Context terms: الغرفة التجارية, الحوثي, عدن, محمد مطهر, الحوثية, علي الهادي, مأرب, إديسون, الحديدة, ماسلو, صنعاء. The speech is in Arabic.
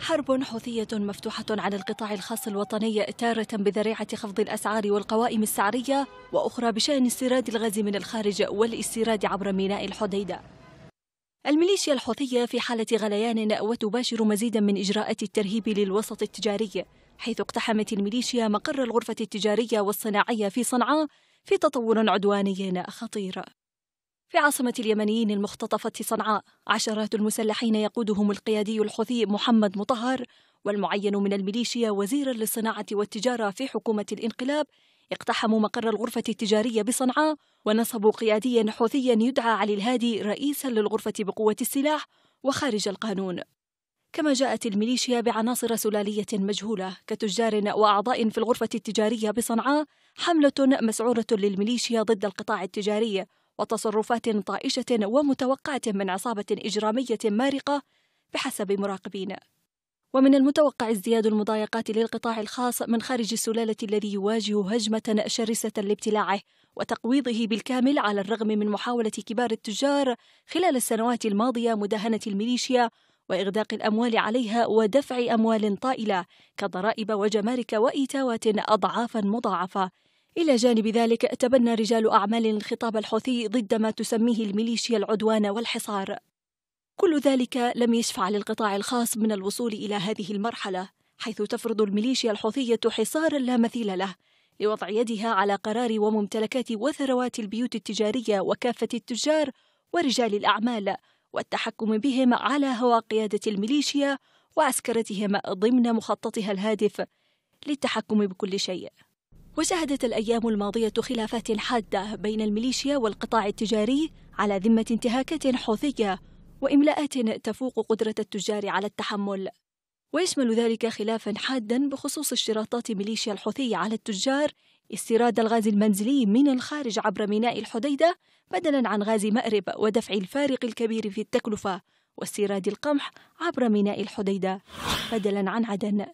حرب حوثية مفتوحة على القطاع الخاص الوطني تارة بذريعة خفض الأسعار والقوائم السعرية، وأخرى بشأن استيراد الغاز من الخارج والاستيراد عبر ميناء الحديدة. الميليشيا الحوثية في حالة غليان وتباشر مزيدا من إجراءات الترهيب للوسط التجاري، حيث اقتحمت الميليشيا مقر الغرفة التجارية والصناعية في صنعاء في تطور عدواني خطير. في عاصمة اليمنيين المختطفة صنعاء، عشرات المسلحين يقودهم القيادي الحوثي محمد مطهر والمعين من الميليشيا وزيرا للصناعة والتجارة في حكومة الانقلاب اقتحموا مقر الغرفة التجارية بصنعاء ونصبوا قياديا حوثيا يدعى علي الهادي رئيسا للغرفة بقوة السلاح وخارج القانون. كما جاءت الميليشيا بعناصر سلالية مجهولة كتجار وأعضاء في الغرفة التجارية بصنعاء، حملة مسعورة للميليشيا ضد القطاع التجاري وتصرفات طائشة ومتوقعة من عصابة إجرامية مارقة بحسب مراقبين. ومن المتوقع ازدياد المضايقات للقطاع الخاص من خارج السلالة الذي يواجه هجمة شرسة لابتلاعه وتقويضه بالكامل، على الرغم من محاولة كبار التجار خلال السنوات الماضية مداهنة الميليشيا وإغداق الأموال عليها ودفع أموال طائلة كضرائب وجمارك وإيتاوات أضعافا مضاعفة. إلى جانب ذلك تبنى رجال أعمال الخطاب الحوثي ضد ما تسميه الميليشيا العدوان والحصار. كل ذلك لم يشفع للقطاع الخاص من الوصول إلى هذه المرحلة، حيث تفرض الميليشيا الحوثية حصارا لا مثيل له لوضع يدها على قرار وممتلكات وثروات البيوت التجارية وكافة التجار ورجال الأعمال، والتحكم بهم على هوى قيادة الميليشيا وعسكرتهم ضمن مخططها الهادف للتحكم بكل شيء. وشهدت الأيام الماضية خلافات حادة بين الميليشيا والقطاع التجاري على ذمة انتهاكات حوثية وإملاءات تفوق قدرة التجار على التحمل، ويشمل ذلك خلافا حادا بخصوص اشتراطات ميليشيا الحوثي على التجار استيراد الغاز المنزلي من الخارج عبر ميناء الحديدة بدلا عن غاز مأرب، ودفع الفارق الكبير في التكلفة، واستيراد القمح عبر ميناء الحديدة بدلا عن عدن.